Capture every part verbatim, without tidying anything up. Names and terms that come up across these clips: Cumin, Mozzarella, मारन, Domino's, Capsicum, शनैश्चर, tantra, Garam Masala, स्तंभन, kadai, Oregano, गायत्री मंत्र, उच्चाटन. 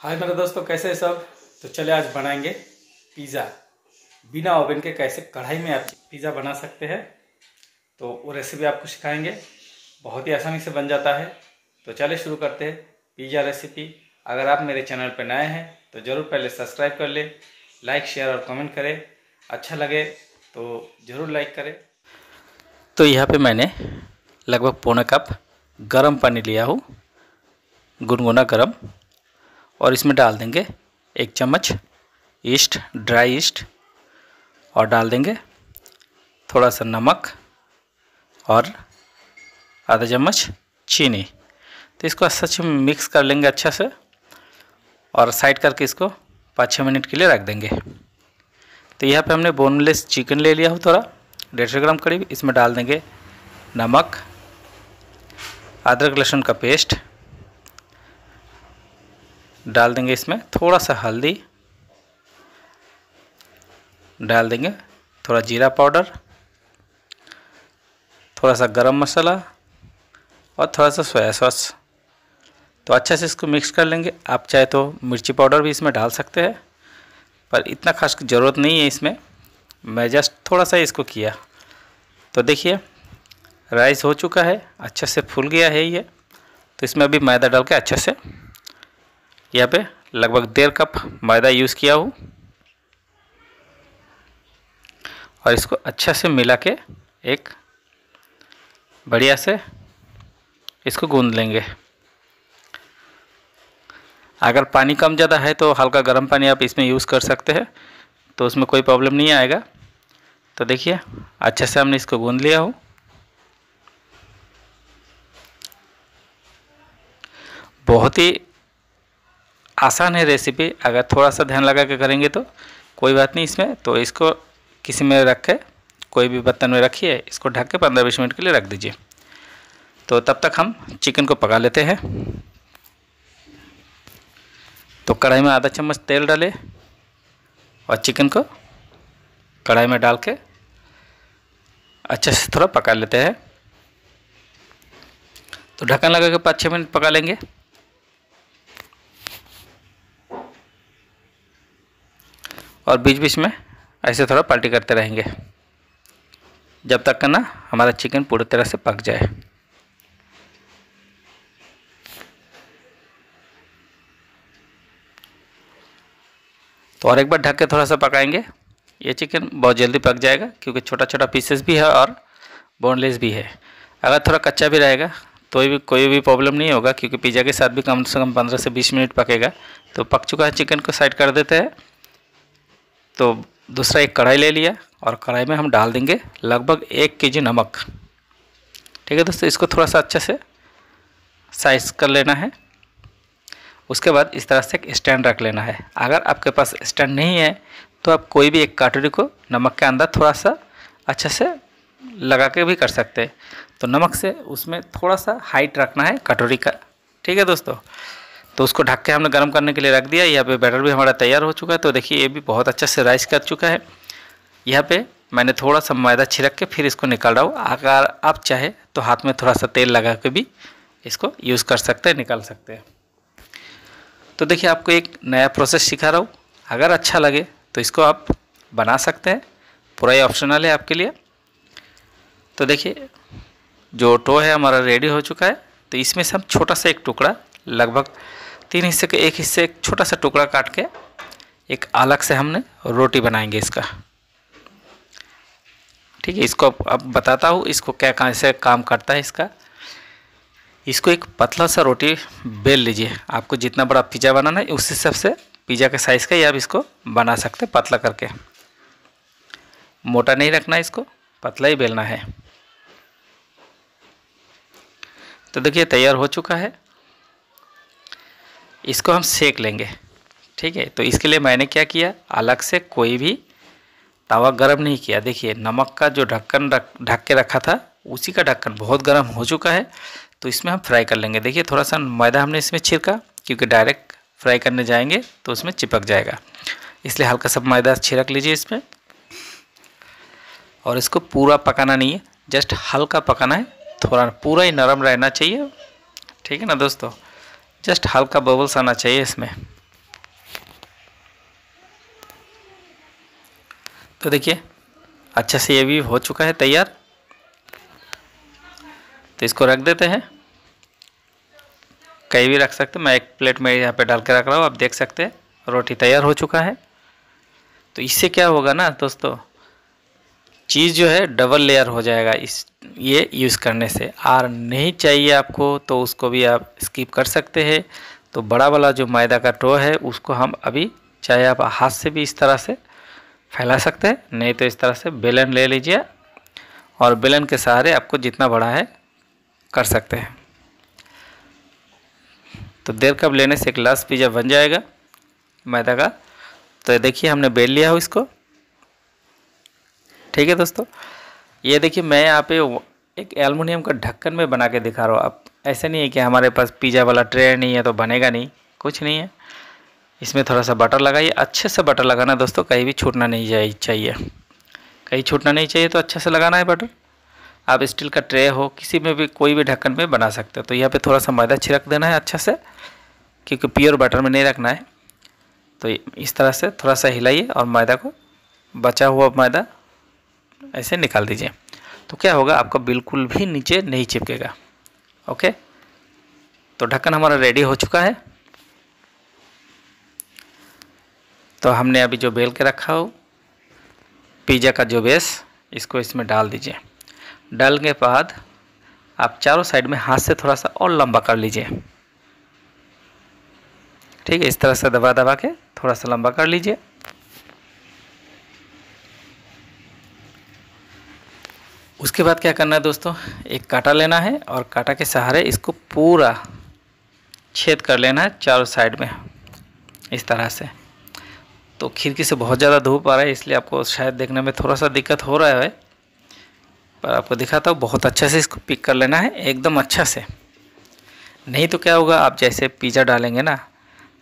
हाय मेरे दोस्तों, कैसे हैं सब। तो चले आज बनाएंगे पिज़्ज़ा बिना ओवन के। कैसे कढ़ाई में आप पिज़्ज़ा बना सकते हैं तो वो रेसिपी आपको सिखाएंगे। बहुत ही आसानी से बन जाता है। तो चले शुरू करते हैं पिज़्ज़ा रेसिपी। अगर आप मेरे चैनल पर नए हैं तो ज़रूर पहले सब्सक्राइब कर लें, लाइक शेयर और कमेंट करें। अच्छा लगे तो ज़रूर लाइक करें। तो यहाँ पर मैंने लगभग पौने कप गर्म पानी लिया हूँ, गुनगुना गर्म, और इसमें डाल देंगे एक चम्मच यीस्ट, ड्राई यीस्ट, और डाल देंगे थोड़ा सा नमक और आधा चम्मच चीनी। तो इसको अच्छे से मिक्स कर लेंगे अच्छा से, और साइड करके इसको पाँच छः मिनट के लिए रख देंगे। तो यहाँ पे हमने बोनलेस चिकन ले लिया हो, थोड़ा डेढ़ सौ ग्राम करीब। इसमें डाल देंगे नमक, अदरक लहसुन का पेस्ट डाल देंगे, इसमें थोड़ा सा हल्दी डाल देंगे, थोड़ा जीरा पाउडर, थोड़ा सा गरम मसाला और थोड़ा सा सोया सॉस। तो अच्छे से इसको मिक्स कर लेंगे। आप चाहे तो मिर्ची पाउडर भी इसमें डाल सकते हैं, पर इतना खास ज़रूरत नहीं है इसमें। मैं जस्ट थोड़ा सा इसको किया। तो देखिए राइस हो चुका है, अच्छे से फूल गया है ये। तो इसमें अभी मैदा डाल के अच्छे से, यहाँ पे लगभग डेढ़ कप मैदा यूज़ किया हूँ, और इसको अच्छे से मिला के एक बढ़िया से इसको गूंद लेंगे। अगर पानी कम ज़्यादा है तो हल्का गर्म पानी आप इसमें यूज़ कर सकते हैं, तो उसमें कोई प्रॉब्लम नहीं आएगा। तो देखिए अच्छे से हमने इसको गूंद लिया हूँ। बहुत ही आसान है रेसिपी, अगर थोड़ा सा ध्यान लगा के करेंगे तो कोई बात नहीं इसमें। तो इसको किसी में रख के, कोई भी बर्तन में रखिए, इसको ढक के पंद्रह बीस मिनट के लिए रख दीजिए। तो तब तक हम चिकन को पका लेते हैं। तो कढ़ाई में आधा चम्मच तेल डालें और चिकन को कढ़ाई में डाल के अच्छे से थोड़ा पका लेते हैं। तो ढक्कन लगा के पाँच छः मिनट पका लेंगे। और बीच बीच में ऐसे थोड़ा पलटी करते रहेंगे जब तक ना हमारा चिकन पूरी तरह से पक जाए। तो और एक बार ढक के थोड़ा सा पकाएंगे। ये चिकन बहुत जल्दी पक जाएगा क्योंकि छोटा छोटा पीसेस भी है और बोनलेस भी है। अगर थोड़ा कच्चा भी रहेगा तो भी कोई भी प्रॉब्लम नहीं होगा, क्योंकि पिज़्ज़ा के साथ भी कम से कम पंद्रह से बीस मिनट पकेगा। तो पक चुका है, चिकन को साइड कर देते हैं। तो दूसरा एक कढ़ाई ले लिया और कढ़ाई में हम डाल देंगे लगभग एक केजी नमक। ठीक है दोस्तों, इसको थोड़ा सा अच्छे से साइज कर लेना है। उसके बाद इस तरह से एक स्टैंड रख लेना है। अगर आपके पास स्टैंड नहीं है तो आप कोई भी एक कटोरी को नमक के अंदर थोड़ा सा अच्छे से लगा के भी कर सकते हैं। तो नमक से उसमें थोड़ा सा हाइट रखना है कटोरी का। ठीक है दोस्तों, तो उसको ढक के हमने गर्म करने के लिए रख दिया। यहाँ पे बैटर भी हमारा तैयार हो चुका है। तो देखिए ये भी बहुत अच्छे से राइस कर चुका है। यहाँ पे मैंने थोड़ा सा मैदा छिड़क के फिर इसको निकाल रहा हूँ। अगर आप चाहे तो हाथ में थोड़ा सा तेल लगा के भी इसको यूज़ कर सकते हैं, निकाल सकते हैं। तो देखिए आपको एक नया प्रोसेस सिखा रहा हूँ। अगर अच्छा लगे तो इसको आप बना सकते हैं, पूरा ये ऑप्शनल है आपके लिए। तो देखिए जो डो है हमारा रेडी हो चुका है। तो इसमें से हम छोटा सा एक टुकड़ा, लगभग तीन हिस्से के एक हिस्से, एक छोटा सा टुकड़ा काट के एक अलग से हमने रोटी बनाएंगे इसका। ठीक है, इसको अब बताता हूँ इसको क्या कैसे काम करता है इसका। इसको एक पतला सा रोटी बेल लीजिए। आपको जितना बड़ा पिज़्ज़ा बनाना है उस हिसाब से पिज़्ज़ा के साइज़ का ही आप इसको बना सकते हैं, पतला करके। मोटा नहीं रखना है इसको, पतला ही बेलना है। तो देखिए तैयार हो चुका है, इसको हम सेक लेंगे। ठीक है, तो इसके लिए मैंने क्या किया, अलग से कोई भी तवा गर्म नहीं किया। देखिए नमक का जो ढक्कन रख ढक के रखा था उसी का ढक्कन बहुत गर्म हो चुका है। तो इसमें हम फ्राई कर लेंगे। देखिए थोड़ा सा मैदा हमने इसमें छिड़का, क्योंकि डायरेक्ट फ्राई करने जाएंगे तो उसमें चिपक जाएगा, इसलिए हल्का सा मैदा छिड़क लीजिए इसमें। और इसको पूरा पकाना नहीं है, जस्ट हल्का पकाना है। थोड़ा पूरा ही नरम रहना चाहिए। ठीक है ना दोस्तों, जस्ट हल्का बबल्स आना चाहिए इसमें। तो देखिए अच्छा से ये भी हो चुका है तैयार। तो इसको रख देते हैं, कहीं भी रख सकते हैं। मैं एक प्लेट में यहाँ पे डाल के रख रहा हूँ, आप देख सकते हैं रोटी तैयार हो चुका है। तो इससे क्या होगा ना दोस्तों, चीज़ जो है डबल लेयर हो जाएगा इस ये यूज़ करने से। और नहीं चाहिए आपको तो उसको भी आप स्किप कर सकते हैं। तो बड़ा वाला जो मैदा का डो है उसको हम अभी चाहे आप हाथ से भी इस तरह से फैला सकते हैं, नहीं तो इस तरह से बेलन ले लीजिए और बेलन के सहारे आपको जितना बड़ा है कर सकते हैं। तो डेढ़ कप लेने से एक लार्ज पिज़्ज़ा बन जाएगा मैदा का। तो देखिए हमने बेल लिया हो इसको, ठीक है दोस्तों। ये देखिए मैं यहाँ पे एक एल्युमिनियम का ढक्कन में बना के दिखा रहा हूँ। अब ऐसे नहीं है कि हमारे पास पिज़्ज़ा वाला ट्रे नहीं है तो बनेगा नहीं, कुछ नहीं है। इसमें थोड़ा सा बटर लगाइए, अच्छे से बटर लगाना दोस्तों, कहीं भी छूटना नहीं चाहिए, कहीं छूटना नहीं चाहिए। तो अच्छे से लगाना है बटर। आप स्टील का ट्रे हो किसी में भी, कोई भी ढक्कन में बना सकते हो। तो यहाँ पे थोड़ा सा मैदा छिड़क देना है अच्छे से, क्योंकि प्योर बटर में नहीं रखना है। तो इस तरह से थोड़ा सा हिलाइए और मैदा को, बचा हुआ मैदा ऐसे निकाल दीजिए। तो क्या होगा, आपका बिल्कुल भी नीचे नहीं चिपकेगा। ओके, तो ढक्कन हमारा रेडी हो चुका है। तो हमने अभी जो बेल के रखा हो पिज़्ज़ा का जो बेस, इसको इसमें डाल दीजिए। डालने के बाद आप चारों साइड में हाथ से थोड़ा सा और लंबा कर लीजिए, ठीक है। इस तरह से दबा दबा के थोड़ा सा लंबा कर लीजिए। उसके बाद क्या करना है दोस्तों, एक कांटा लेना है और कांटा के सहारे इसको पूरा छेद कर लेना है चारों साइड में, इस तरह से। तो खिड़की से बहुत ज़्यादा धूप आ रहा है, इसलिए आपको शायद देखने में थोड़ा सा दिक्कत हो रहा है, पर आपको दिखाता हूँ। बहुत अच्छे से इसको पिक कर लेना है, एकदम अच्छा से। नहीं तो क्या होगा, आप जैसे पिज़्ज़ा डालेंगे ना,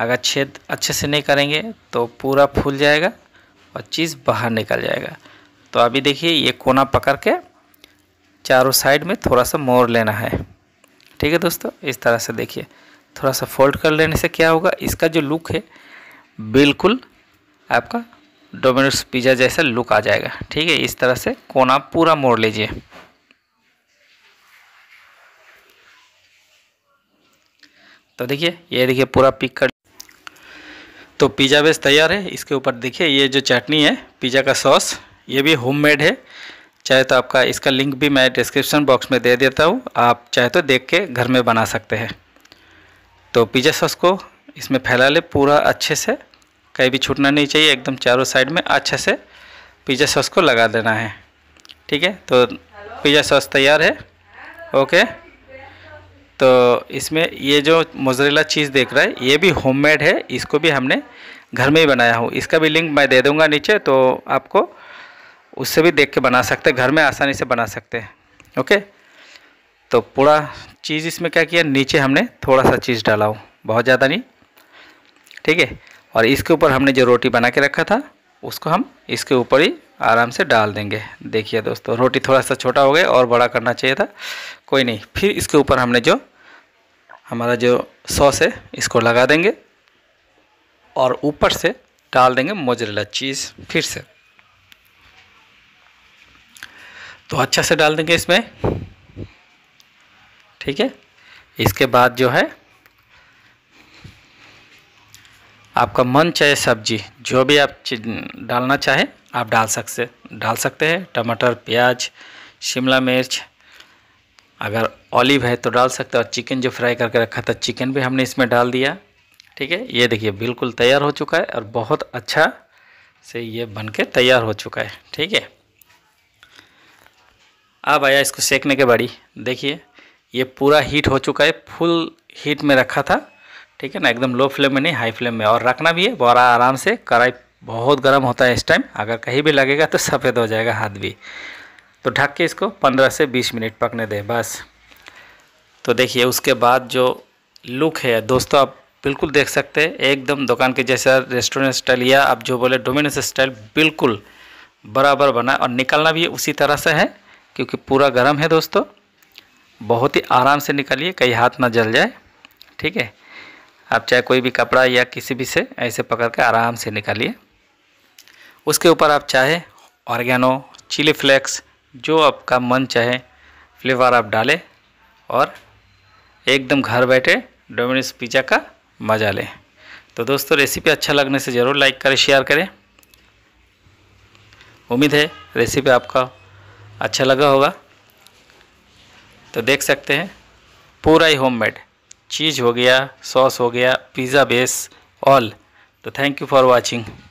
अगर छेद अच्छे से नहीं करेंगे तो पूरा फूल जाएगा और चीज़ बाहर निकल जाएगा। तो अभी देखिए ये कोना पकड़ के चारों साइड में थोड़ा सा मोड़ लेना है, ठीक है दोस्तों। इस तरह से देखिए थोड़ा सा फोल्ड कर लेने से क्या होगा, इसका जो लुक है बिल्कुल आपका डोमिनोज पिज़्ज़ा जैसा लुक आ जाएगा, ठीक है। इस तरह से कोना पूरा मोड़ लीजिए। तो देखिए ये देखिए पूरा पिक कर। तो पिज़्ज़ा बेस तैयार है। इसके ऊपर देखिए ये जो चटनी है पिज़्ज़ा का सॉस, ये भी होममेड है। चाहे तो आपका इसका लिंक भी मैं डिस्क्रिप्शन बॉक्स में दे देता हूँ, आप चाहे तो देख के घर में बना सकते हैं। तो पिज़्ज़ा सॉस को इसमें फैला ले पूरा अच्छे से, कहीं भी छूटना नहीं चाहिए, एकदम चारों साइड में अच्छे से पिज़्ज़ा सॉस को लगा देना है, ठीक है। तो पिज़्ज़ा सॉस तैयार है, ओके। तो इसमें ये जो मोज़रेला चीज़ देख रहा है ये भी होममेड है, इसको भी हमने घर में ही बनाया हूँ। इसका भी लिंक मैं दे दूँगा नीचे, तो आपको उससे भी देख के बना सकते हैं, घर में आसानी से बना सकते हैं, ओके। तो पूरा चीज़ इसमें क्या किया, नीचे हमने थोड़ा सा चीज़ डाला हो, बहुत ज़्यादा नहीं, ठीक है। और इसके ऊपर हमने जो रोटी बना के रखा था उसको हम इसके ऊपर ही आराम से डाल देंगे। देखिए दोस्तों रोटी थोड़ा सा छोटा हो गया, और बड़ा करना चाहिए था, कोई नहीं। फिर इसके ऊपर हमने जो हमारा जो सॉस है इसको लगा देंगे और ऊपर से डाल देंगे मोज़रेला चीज़ फिर से। तो अच्छा से डाल देंगे इसमें, ठीक है। इसके बाद जो है आपका मन चाहे सब्जी जो भी आप डालना चाहें आप डाल सकते डाल सकते हैं। टमाटर, प्याज, शिमला मिर्च, अगर ऑलिव है तो डाल सकते हैं। और चिकन जो फ्राई करके रखा था चिकन भी हमने इसमें डाल दिया, ठीक है। ये देखिए बिल्कुल तैयार हो चुका है और बहुत अच्छा से ये बन के तैयार हो चुका है, ठीक है। अब आया इसको सेकने के बारी। देखिए ये पूरा हीट हो चुका है, फुल हीट में रखा था, ठीक है ना, एकदम लो फ्लेम में नहीं, हाई फ्लेम में। और रखना भी है बड़ा आराम से, कढ़ाई बहुत गर्म होता है इस टाइम, अगर कहीं भी लगेगा तो सफ़ेद हो जाएगा हाथ भी। तो ढक के इसको पंद्रह से बीस मिनट पकने दें बस। तो देखिए उसके बाद जो लुक है दोस्तों आप बिल्कुल देख सकते हैं, एकदम दुकान के जैसा रेस्टोरेंट स्टाइल, या आप जो बोले डोमिनोज स्टाइल, बिल्कुल बराबर बना। और निकालना भी उसी तरह से है, क्योंकि पूरा गर्म है दोस्तों। बहुत ही आराम से निकालिए, कहीं हाथ ना जल जाए, ठीक है। आप चाहे कोई भी कपड़ा या किसी भी से ऐसे पकड़ के आराम से निकालिए। उसके ऊपर आप चाहे ऑरिगेनो, चिली फ्लेक्स, जो आपका मन चाहे फ्लेवर आप डालें और एकदम घर बैठे डोमिनोज पिज़्ज़ा का मज़ा लें। तो दोस्तों रेसिपी अच्छा लगने से ज़रूर लाइक करें, शेयर करें। उम्मीद है रेसिपी आपका अच्छा लगा होगा। तो देख सकते हैं पूरा ही होममेड चीज़ हो गया, सॉस हो गया, पिज़्ज़ा बेस ऑल। तो थैंक यू फॉर वाचिंग।